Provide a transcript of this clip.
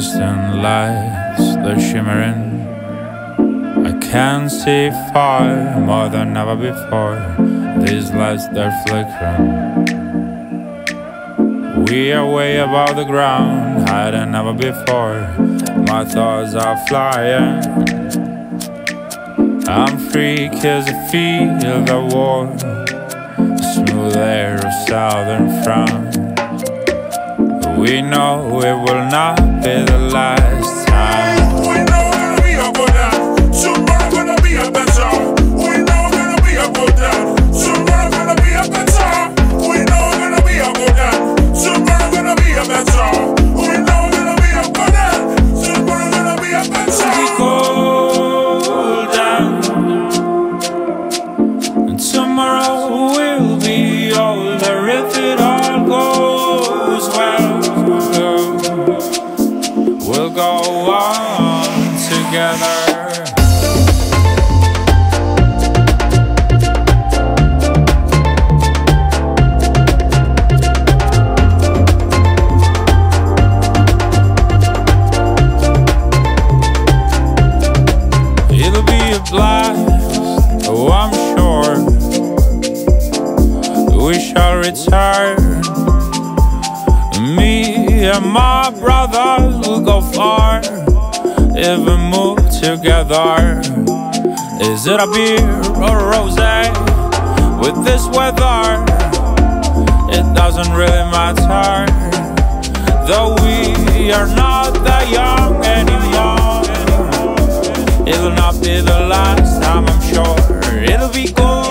distant lights, they're shimmering. I can see far more than ever before. These lights, they're flickering. We are way above the ground, higher than ever before. My thoughts are flying. I'm free 'cause I feel the warm, smooth air of southern France. We know it will not be the last time. We know gonna be a good day. Tomorrow gonna be a better. We know gonna be a good day. Tomorrow gonna be a better. We know gonna be a good day. Tomorrow gonna be a better. We know gonna be a good day. Tomorrow gonna be a better. It's cold down, and tomorrow will be older if it all goes well. We'll go on together. It'll be a blast, oh I'm sure. We shall return. Me and my brothers will go far if we move together. Is it a beer or a rosé? With this weather, it doesn't really matter. Though we are not that young anymore, it'll not be the last time, I'm sure. It'll be good.